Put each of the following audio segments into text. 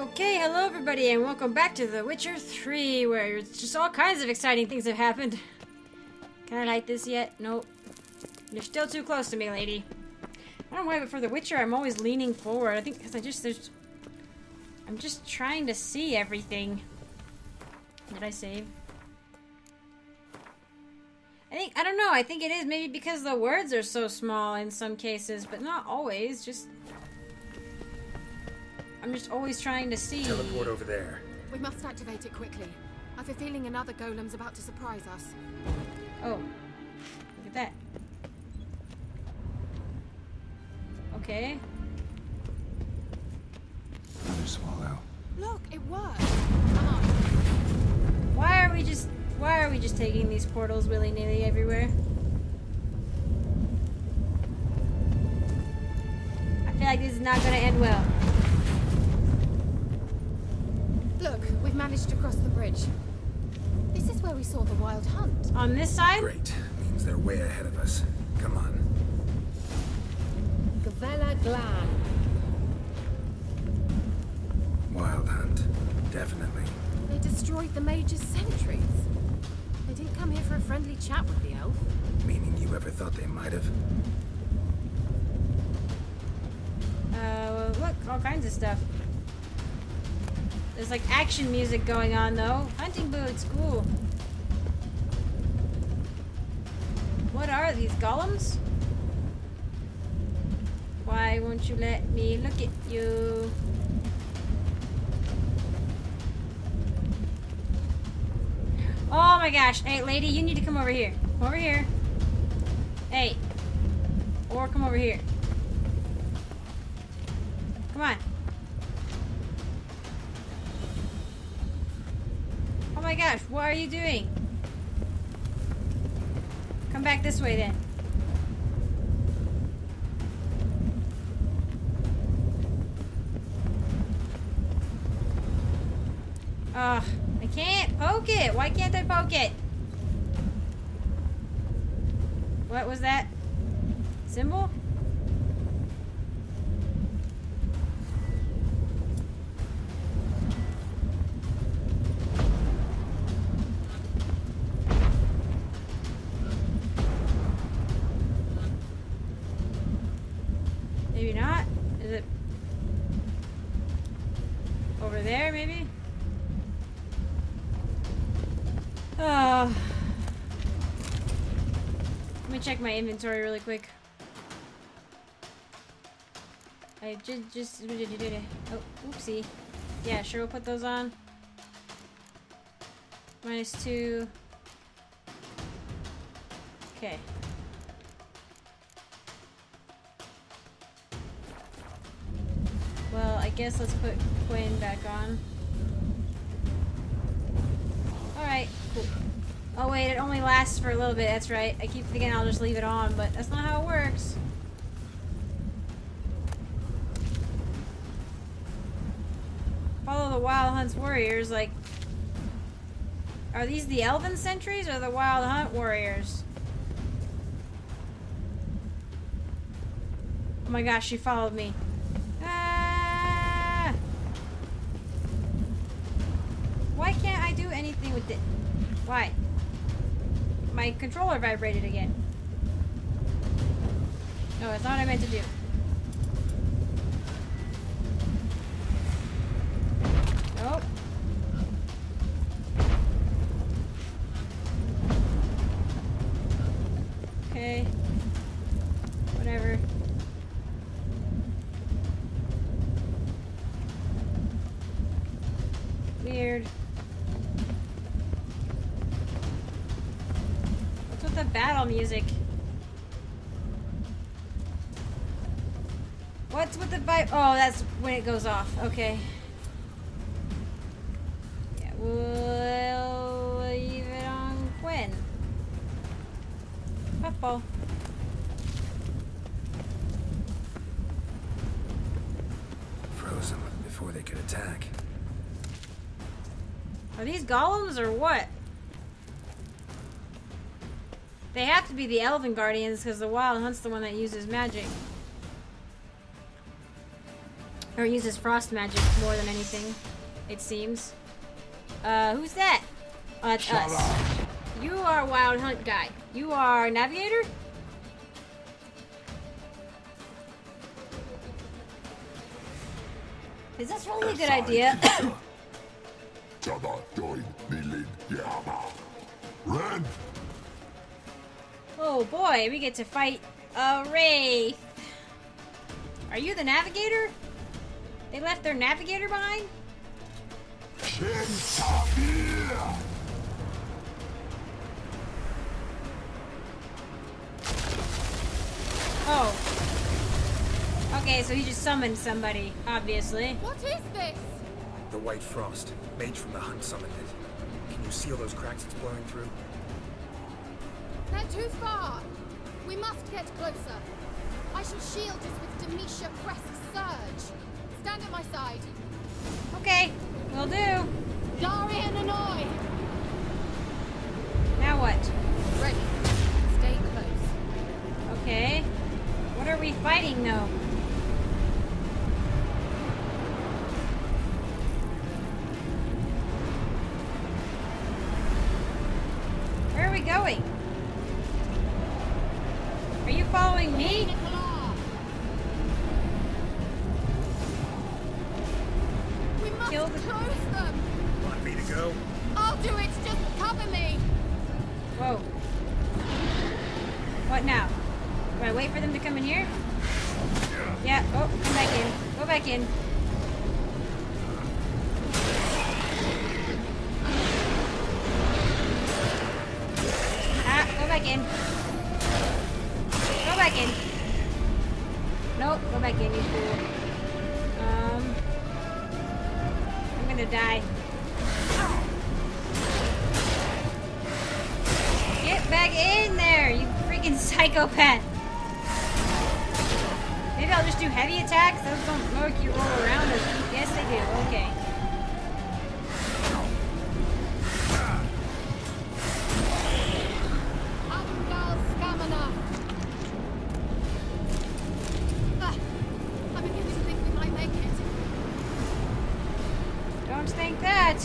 Okay, hello everybody and welcome back to The Witcher 3, where it's just all kinds of exciting things have happened. Can I light this yet? Nope. You're still too close to me, lady. I don't know why, but for The Witcher I'm always leaning forward. I think because I'm just trying to see everything. Did I save? I don't know, I think it is maybe because the words are so small in some cases, but not always, I'm just always trying to see. Teleport over there. We must activate it quickly. I have a feeling another golem's about to surprise us. Oh. Look at that. Okay. Another swallow. Look, it worked. Come on. Why are we just taking these portals willy-nilly everywhere? I feel like this is not gonna end well. Look, we've managed to cross the bridge. This is where we saw the Wild Hunt. On this side? Great. Means they're way ahead of us. Come on. Gavella Glan. Wild Hunt. Definitely. They destroyed the Major's sentries. They didn't come here for a friendly chat with the elf. Meaning you ever thought they might have? Well, look, all kinds of stuff. There's like action music going on though. Hunting boots, cool. What are these, golems? Why won't you let me look at you? Oh my gosh, hey lady, you need to come over here. Come over here. Hey. Or come over here. Come on. Oh my gosh, what are you doing? Come back this way then. Ugh, I can't poke it. Why can't I poke it? What was that? Symbol? Check my inventory really quick. I just oh, oopsie. Yeah, sure, we'll put those on. -2. Okay. Well, I guess let's put Quinn back on. All right, cool. Oh wait, it only lasts for a little bit, that's right. I keep thinking I'll just leave it on, but that's not how it works. Follow the Wild Hunt's warriors, like... Are these the Elven sentries or the Wild Hunt warriors? Oh my gosh, she followed me. Ah! Why can't I do anything with it? Why? My controller vibrated again. No, it's not what I meant to do. Nope. Okay. Whatever. Weird. Battle music. What's with the vibe? Oh, that's when it goes off. Okay. Yeah, we'll leave it on Quinn. Puffball. Froze them before they could attack. Are these golems or what? They have to be the Elven Guardians because the Wild Hunt's the one that uses magic. Or uses frost magic more than anything, it seems. Who's that? It's Shut us. Up. You are Wild Hunt guy. You are navigator? Is this really a good idea? Run! Oh boy, we get to fight a wraith. Are you the navigator? They left their navigator behind? Oh. Okay, so he just summoned somebody, obviously. What is this? The White Frost. Mage from the Hunt summoned it. Can you seal those cracks it's blowing through? They're too far. We must get closer. I shall shield us with Demetia Crest Surge. Stand at my side. Okay, will do. Dari and Annoy. Now what? Ready. Stay close. Okay. What are we fighting though? Where are we going? Are you following me? Psychopath. Maybe I'll just do heavy attacks. Those don't work. You roll around. Yes, they do. Okay. I beginning to think we might make it. Don't think that.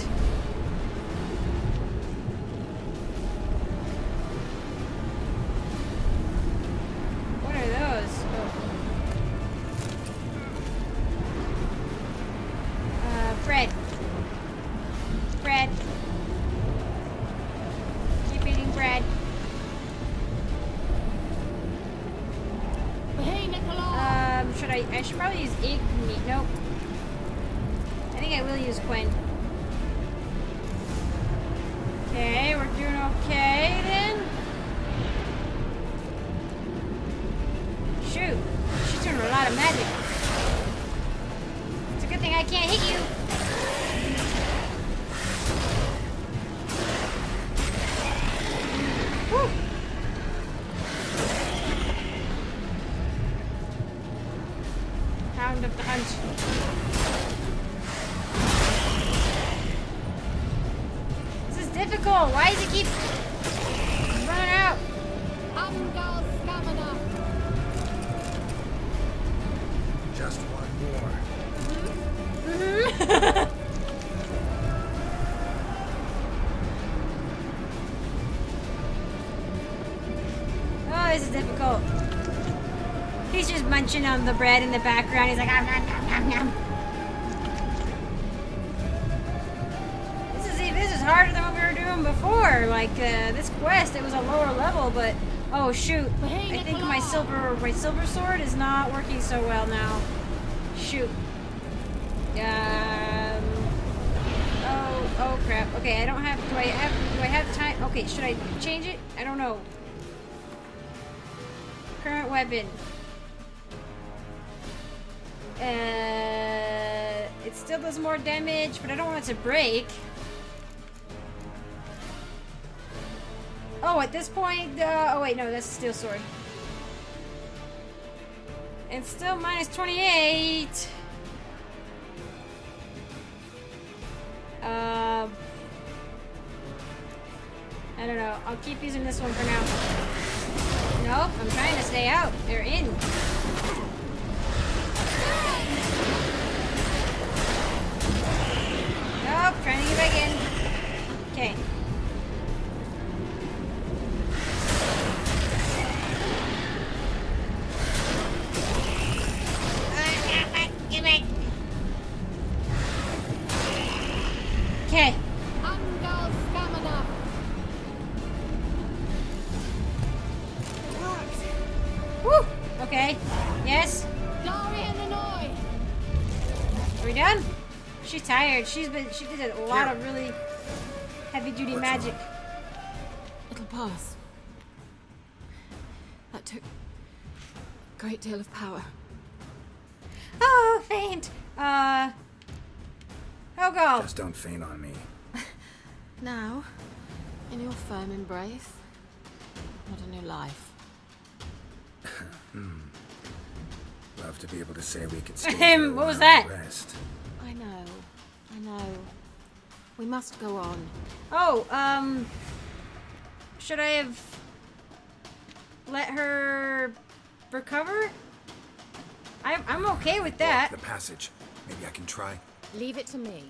On the bread in the background, he's like, nom, nom, nom, nom, nom. This is harder than what we were doing before. Like this quest, it was a lower level, but oh shoot, I think my silver sword is not working so well now. Shoot. Oh crap. Okay, I don't have. Do I have time? Okay, should I change it? I don't know. Current weapon. It still does more damage, but I don't want it to break. Oh, at this point, oh wait, no, that's a steel sword. And still minus 28. I don't know. I'll keep using this one for now. Nope, I'm trying to stay out. They're in. Okay. Woo! Okay. Yes. Are we done? She's tired. She did a lot of really heavy duty magic. It'll pass. That took a great deal of power. Oh, faint. Oh, go. Just don't faint on me. Now, in your firm embrace, what a new life. Love to be able to say we could stay. What was that? Rest. I know. I know. We must go on. Oh, should I have let her recover? I'm okay with that. The passage. Maybe I can try. Leave it to me.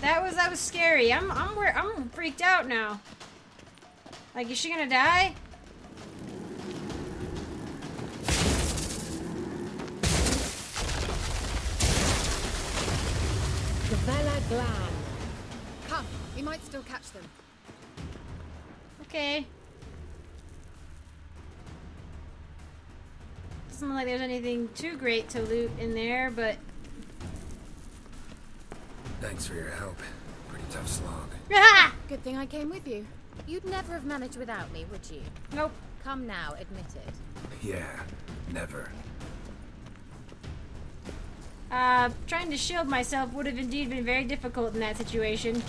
That was scary. I'm freaked out now. Like, is she gonna die? Gavella Glan. Come, we might still catch them. Okay. Doesn't look like there's anything too great to loot in there, but. Thanks for your help. Pretty tough slog. Good thing I came with you. You'd never have managed without me, would you? Nope. Come now, admit it. Yeah, never. Trying to shield myself would have indeed been very difficult in that situation.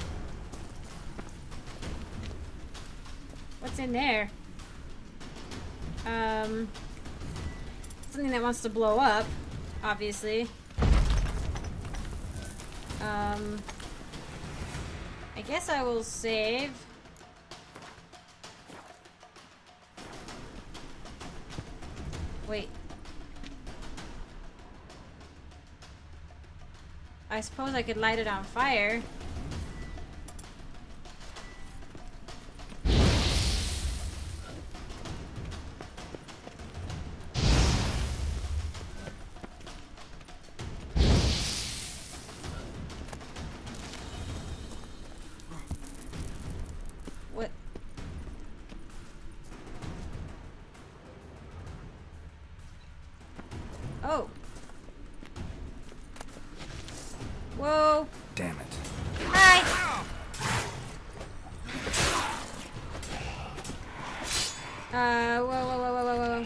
What's in there? Something that wants to blow up, obviously. I guess I will save. Wait. I suppose I could light it on fire. What? Oh. Whoa. Damn it. Hi. Whoa, whoa, whoa, whoa, whoa, whoa.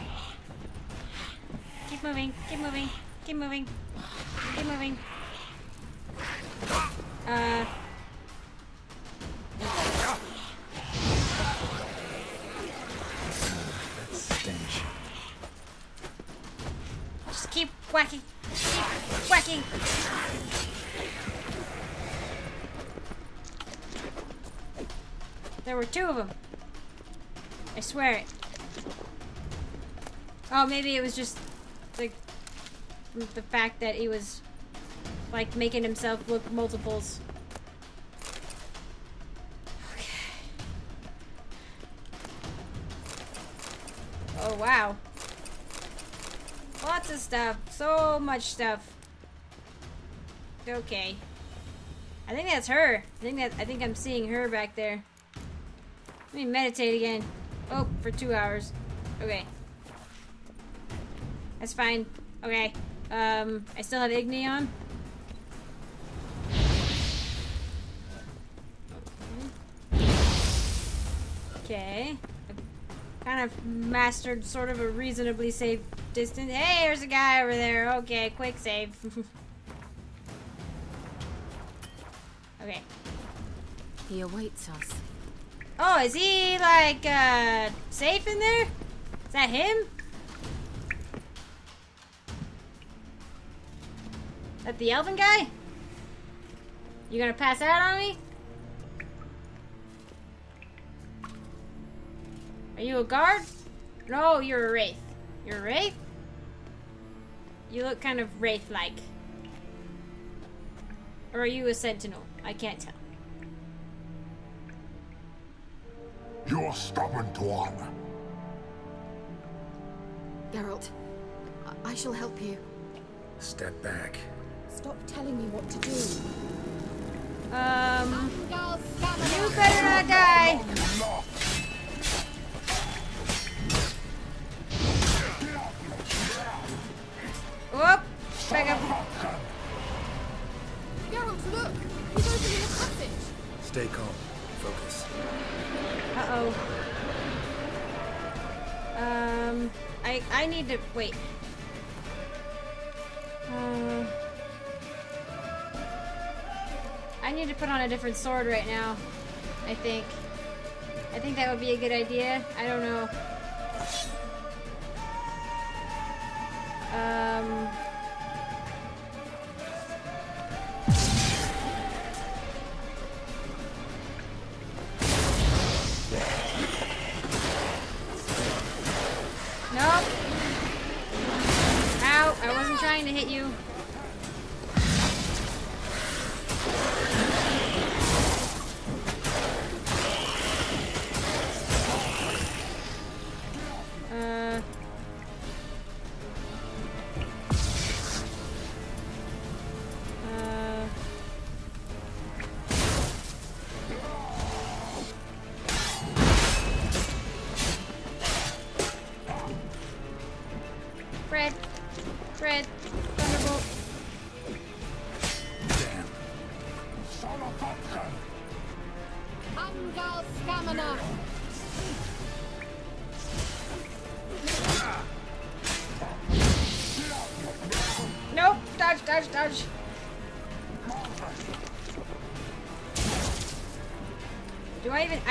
Keep moving, keep moving, keep moving, keep moving. That stench. Just keep whacking. Keep whacking. There were two of them. I swear it. Oh, maybe it was just the fact that he was like making himself look multiples. Okay. Oh wow. Lots of stuff. So much stuff. Okay. I think that's her. I think I'm seeing her back there. Let me meditate again. Oh, for 2 hours. Okay. That's fine. Okay. I still have Igni on. Okay. I've kind of mastered sort of a reasonably safe distance. Hey, there's a guy over there. Okay, quick save. Okay. He awaits us. Oh, is he, like, safe in there? Is that him? Is that the elven guy? You gonna pass out on me? Are you a guard? No, you're a wraith. You're a wraith? You look kind of wraith-like. Or are you a sentinel? I can't tell. You're stubborn to honor. Geralt, I shall help you. Step back. Stop telling me what to do. You better not die. Whoop! Back up. Geralt, look! He's opening a passage. Stay calm. Focus. Uh-oh. I need to wait. I need to put on a different sword right now, I think. I think that would be a good idea. I don't know.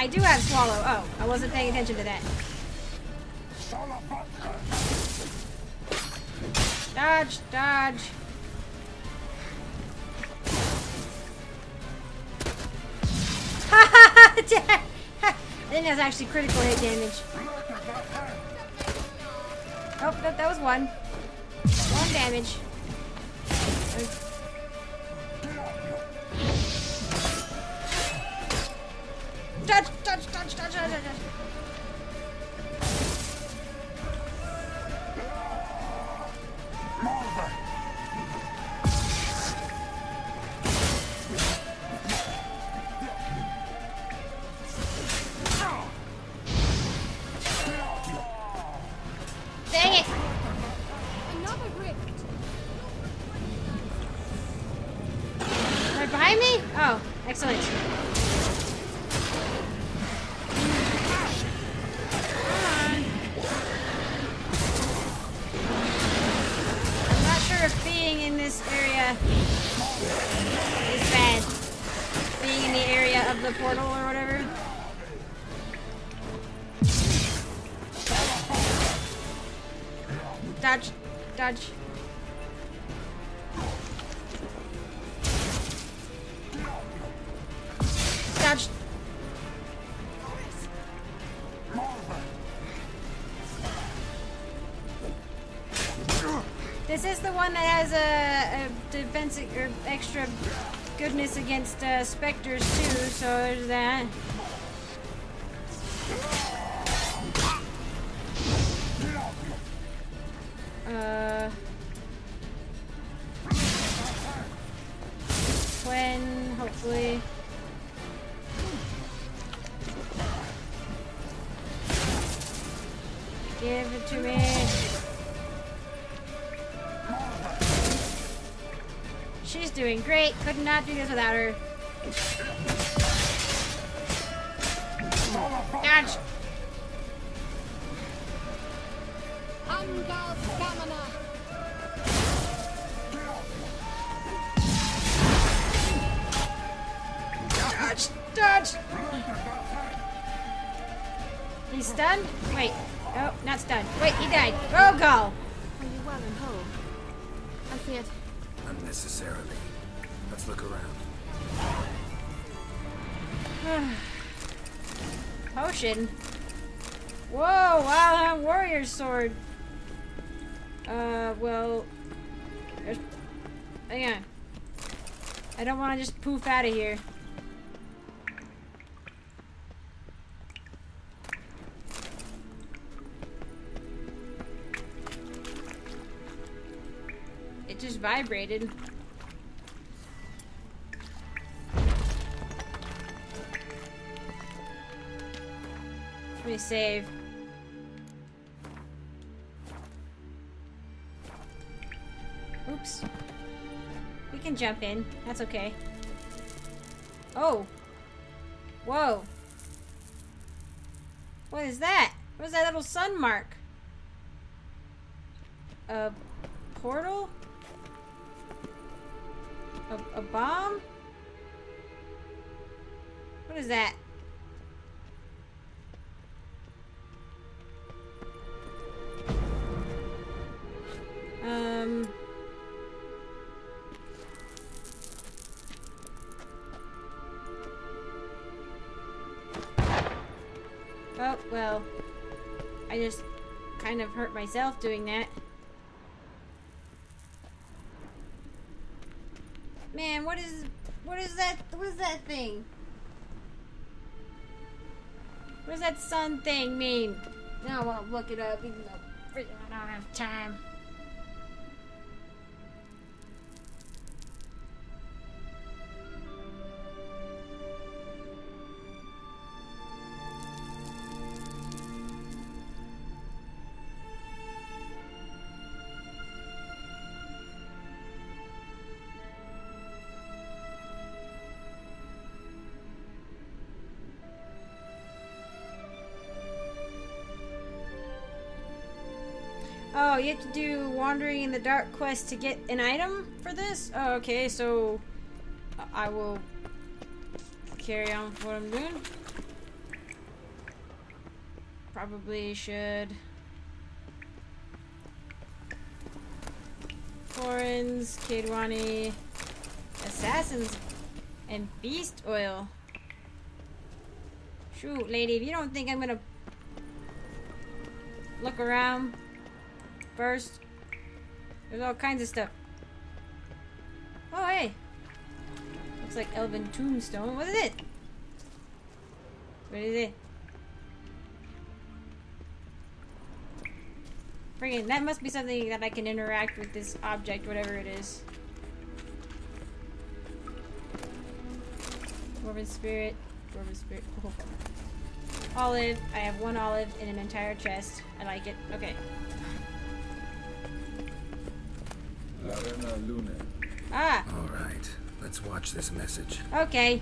I do have swallow. Oh, I wasn't paying attention to that. Dodge, dodge. Ha ha! I think that's actually critical hit damage. Oh, that was one. One damage. Extra goodness against specters too, so there's that. When hopefully. Give it to me. She's doing great. Could not do this without her. Dodge. Dodge. Dodge. He's stunned? Wait. Oh, not stunned. Wait, he died. Roll call. Are you well and whole? I feared. Unnecessarily. Let's look around. Potion. Whoa, Wild Hunt warrior sword. Well, there's, hang on. I don't want to just poof out of here. It just vibrated. me save. Oops. We can jump in. That's okay. Oh. Whoa. What is that? What was that little sun mark? A portal? A bomb? What is that? Oh, well. I just kind of hurt myself doing that. Man, what is that thing? What does that sun thing mean? Now I won't look it up, even though I don't have time. Oh, you have to do wandering in the dark quest to get an item for this? Oh, okay, so I will carry on with what I'm doing. Probably should. Corins, Kedwani, assassins, and beast oil. Shoot, lady, if you don't think I'm gonna look around first, there's all kinds of stuff. Oh, hey! Looks like elven tombstone. What is it? What is it? Friggin', that must be something that I can interact with this object, whatever it is. Dwarven spirit. Dwarven spirit. Oh. Olive. I have one olive in an entire chest. I like it. Okay. Ah. All right, let's watch this message. Okay.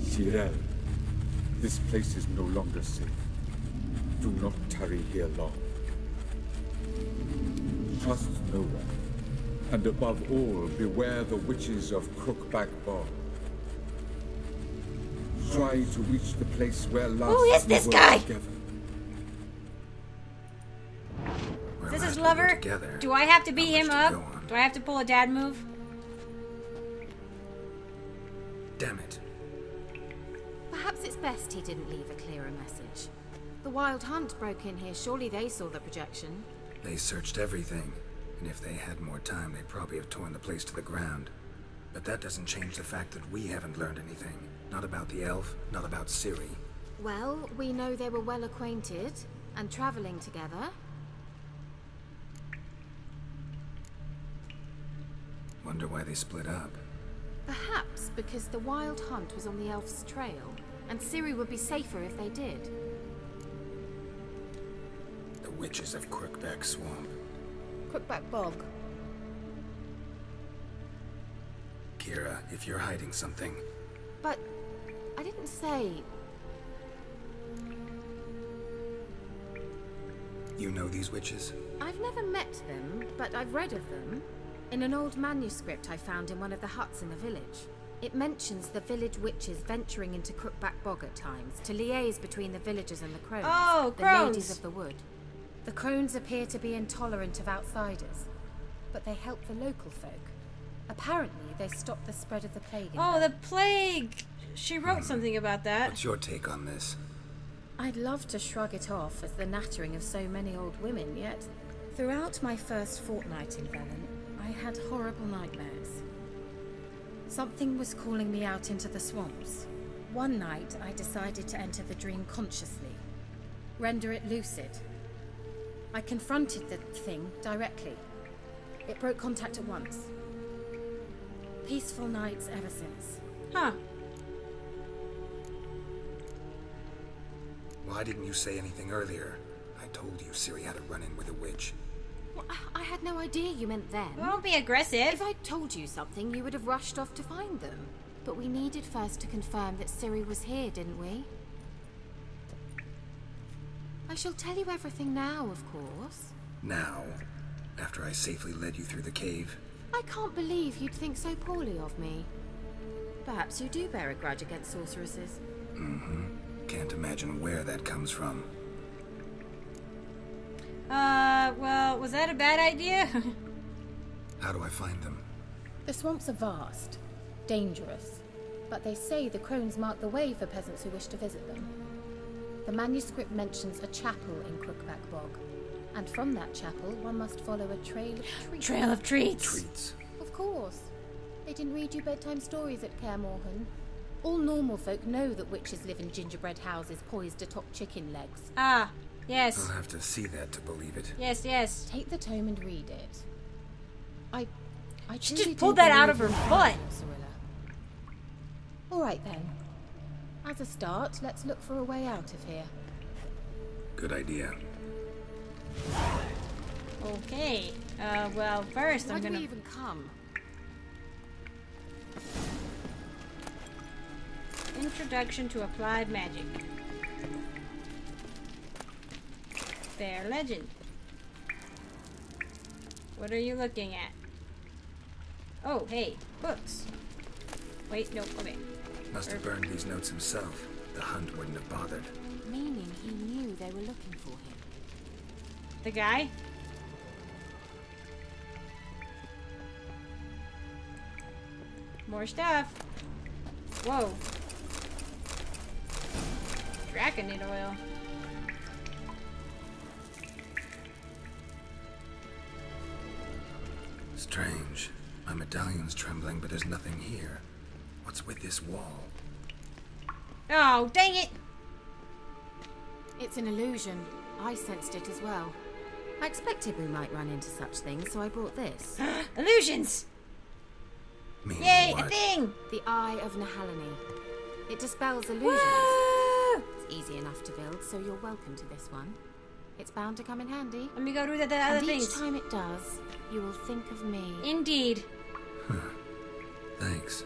Sirel, this place is no longer safe. Do not tarry here long. Trust no one, and above all, beware the witches of Crookback Bog. Try to reach the place where last. Who is this guy? Together. Lover, do I have to beat him up? Do I have to pull a dad move? Damn it. Perhaps it's best he didn't leave a clearer message. The Wild Hunt broke in here. Surely they saw the projection. They searched everything, and if they had more time, they'd probably have torn the place to the ground. But that doesn't change the fact that we haven't learned anything. Not about the elf, not about Ciri. Well, we know they were well acquainted and traveling together. Wonder why they split up. Perhaps because the Wild Hunt was on the elf's trail, and Ciri would be safer if they did. The witches of Crookback Swamp. Crookback Bog. Kira, if you're hiding something. But I didn't say. You know these witches? I've never met them, but I've read of them. In an old manuscript I found in one of the huts in the village. It mentions the village witches venturing into Crookback Bog at times to liaise between the villagers and the crones, the ladies of the wood. The crones appear to be intolerant of outsiders, but they help the local folk. Apparently they stopped the spread of the plague. Oh, the plague! She wrote something about that. What's your take on this? I'd love to shrug it off as the nattering of so many old women, yet throughout my first fortnight in Velen, I had horrible nightmares. Something was calling me out into the swamps. One night, I decided to enter the dream consciously, render it lucid. I confronted the thing directly. It broke contact at once. Peaceful nights ever since. Huh. Why didn't you say anything earlier? I told you Ciri had a run-in with a witch. Well, I had no idea you meant them. Well, don't be aggressive. If I told you something, you would have rushed off to find them. But we needed first to confirm that Ciri was here, didn't we? I shall tell you everything now, of course. Now? After I safely led you through the cave? I can't believe you'd think so poorly of me. Perhaps you do bear a grudge against sorceresses. Mm-hmm. Can't imagine where that comes from. Well, was that a bad idea? How do I find them? The swamps are vast, dangerous, but they say the crones mark the way for peasants who wish to visit them. The manuscript mentions a chapel in Crookback Bog, and from that chapel one must follow a trail of treats. Trail of treats? Treats. Of course. They didn't read you bedtime stories at Kaer Morhen. All normal folk know that witches live in gingerbread houses poised atop chicken legs. Ah, yes. I'll have to see that to believe it. Yes, yes. Take the tome and read it. I she just pulled that out of her butt. All right then. As a start, let's look for a way out of here. Good idea. Okay. Well, first I'm gonna. Why do we even come? Introduction to Applied Magic. Fair Legend. What are you looking at? Oh, hey, books. Wait, no, okay. Must have burned these notes himself. The Hunt wouldn't have bothered. Meaning he knew they were looking for him. The guy? More stuff. Whoa. Draconid oil. Strange. My medallion's trembling, but there's nothing here. What's with this wall? Oh, dang it! It's an illusion. I sensed it as well. I expected we might run into such things, so I brought this. Illusions! Meaning yay, what? A thing! The Eye of Nahalini. It dispels illusions. Woo! It's easy enough to build, so you're welcome to this one. It's bound to come in handy. Let me go do the other things. Each time it does, you will think of me. Indeed. Thanks.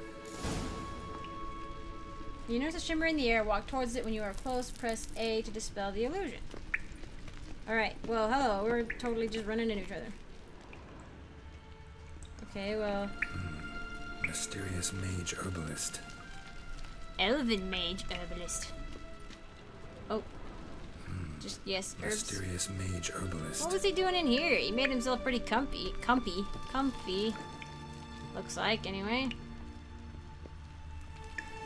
You notice a shimmer in the air. Walk towards it when you are close. Press A to dispel the illusion. Alright, well, hello. We're totally just running into each other. Okay, well... Mysterious mage herbalist. Elven mage herbalist. Oh. Just, yes, herbs. Mysterious mage herbalist. What was he doing in here? He made himself pretty comfy. Comfy. Looks like, anyway.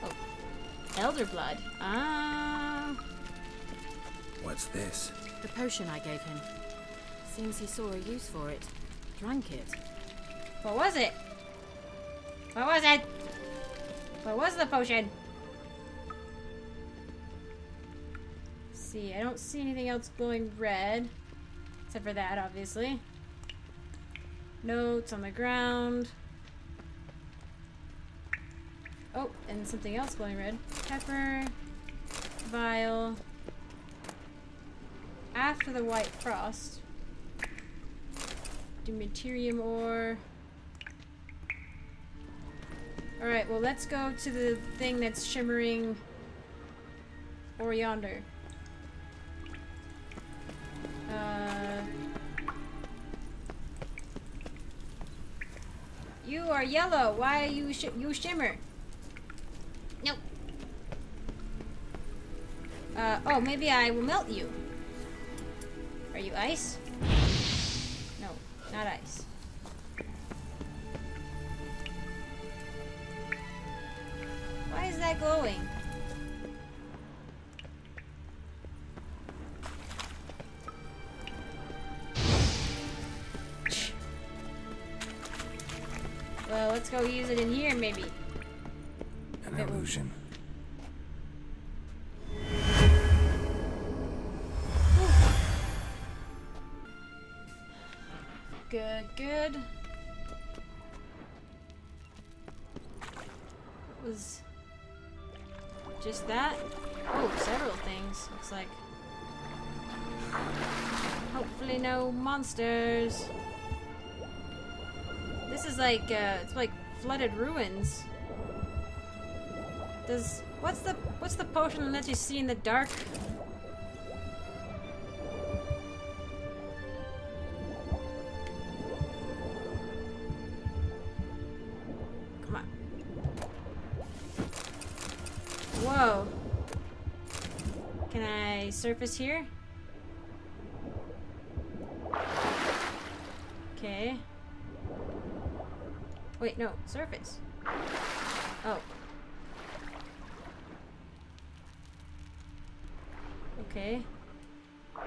Oh. Elder blood. What's this? The potion I gave him. Seems he saw a use for it. Drank it. What was it? What was it? What was the potion? Let's see, I don't see anything else glowing red. Except for that, obviously. Notes on the ground. Oh, and something else glowing red. Pepper. Vial. After the White Frost. Dimaterium ore. Alright, well, let's go to the thing that's shimmering or yonder. You are yellow. Why are you shimmer? Nope. Oh, maybe I will melt you. Are you ice? No, not ice. Why is that glowing? Well, let's go use it in here, maybe. An illusion. Good, good. Was... just that? Oh, several things, looks like. Hopefully no monsters. This is like, it's like flooded ruins. Does, what's the potion that lets you see in the dark? Come on. Whoa. Can I surface here? Okay. Wait, no, surface. Oh. Okay. And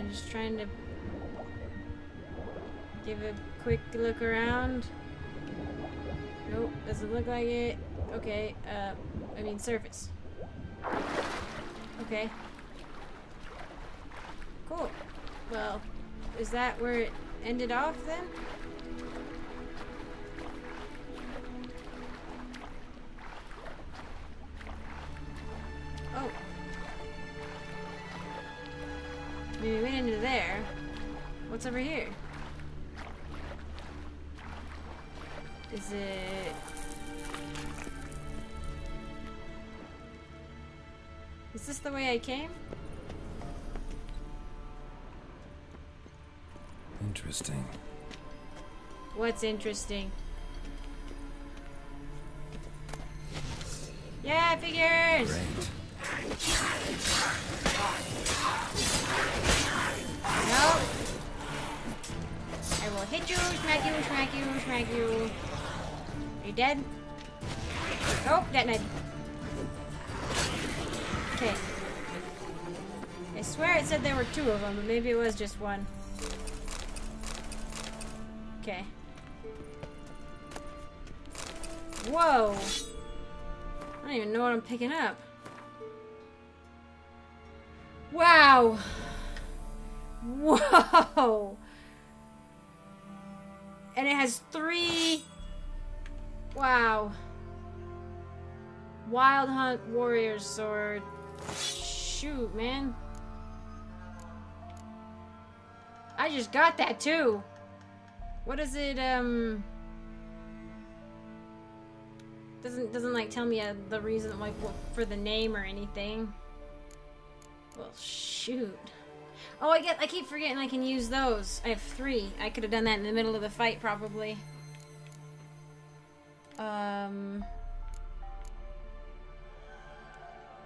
I'm just trying to give a quick look around. Nope, doesn't look like it. Okay, I mean surface. Okay. Cool. Well, is that where it ended off then? Oh. Maybe we went into there. What's over here? Is it... Is this the way I came? Interesting. What's interesting? Yeah, figures! Great. Nope. I will hit you, smack you, smack you, smack you. Are you dead? Oh, detonated. Okay. I swear it said there were two of them, but maybe it was just one. Okay. Whoa! I don't even know what I'm picking up. Wow! Whoa! And it has three... Wow. Wild Hunt Warrior Sword. Shoot, man. I just got that too! What is it, doesn't like tell me the reason like for the name or anything. Well, shoot. Oh, I keep forgetting I can use those. I have three. I could have done that in the middle of the fight probably.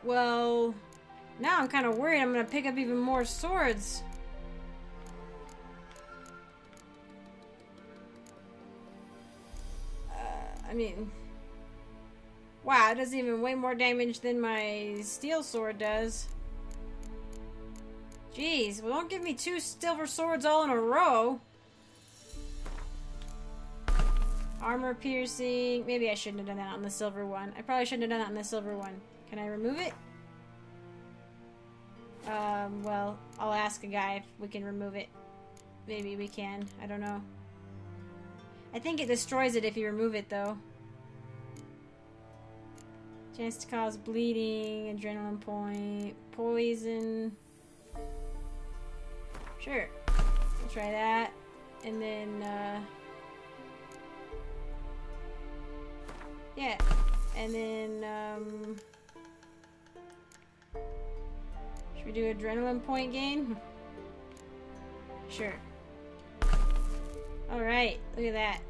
Well, now I'm kind of worried I'm going to pick up even more swords. I mean, wow, it does even way more damage than my steel sword does. Jeez, well don't give me two silver swords all in a row. Armor piercing, maybe I shouldn't have done that on the silver one. I probably shouldn't have done that on the silver one. Can I remove it? Well, I'll ask a guy if we can remove it. Maybe we can, I don't know. I think it destroys it if you remove it, though. Chance to cause bleeding, adrenaline point, poison. Sure. We'll try that. And then, yeah. And then, should we do adrenaline point gain? Sure. Alright, look at that.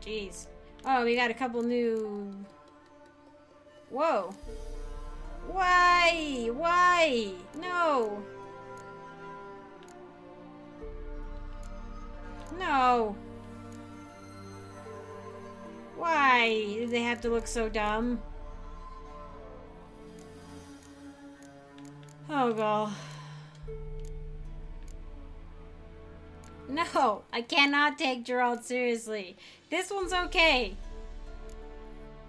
Jeez. Oh, we got a couple new... Whoa. Why? Why? No. No. Why do they have to look so dumb? Oh, God. No, I cannot take Geralt seriously. This one's okay.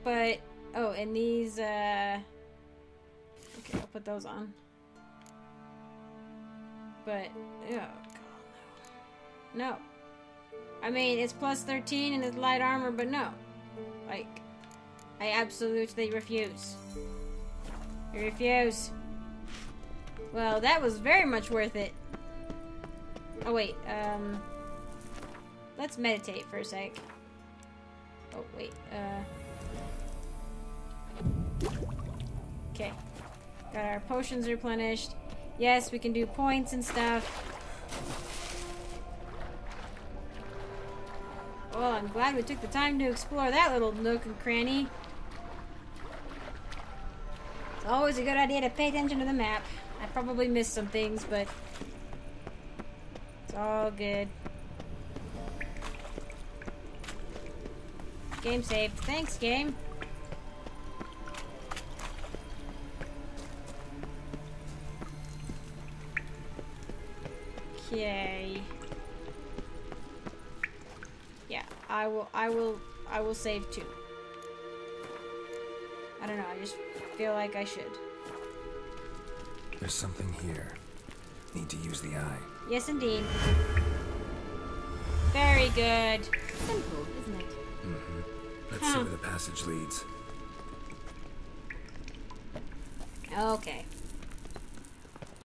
But, oh, and these, okay, I'll put those on. But, oh, God, no. No. I mean, it's plus 13 and it's light armor, but no. Like, I absolutely refuse. I refuse. Well, that was very much worth it. Oh, wait. Let's meditate for a sec. Oh, wait. Okay. Got our potions replenished. Yes, we can do points and stuff. Well, I'm glad we took the time to explore that little nook and cranny. It's always a good idea to pay attention to the map. I probably missed some things, but it's all good. Game saved. Thanks, game. Okay. Yeah, I will save too. I don't know, I just feel like I should. There's something here. Need to use the eye. Yes, indeed. Very good. Simple, isn't it? Mm-hmm. Let's see where the passage leads. Okay.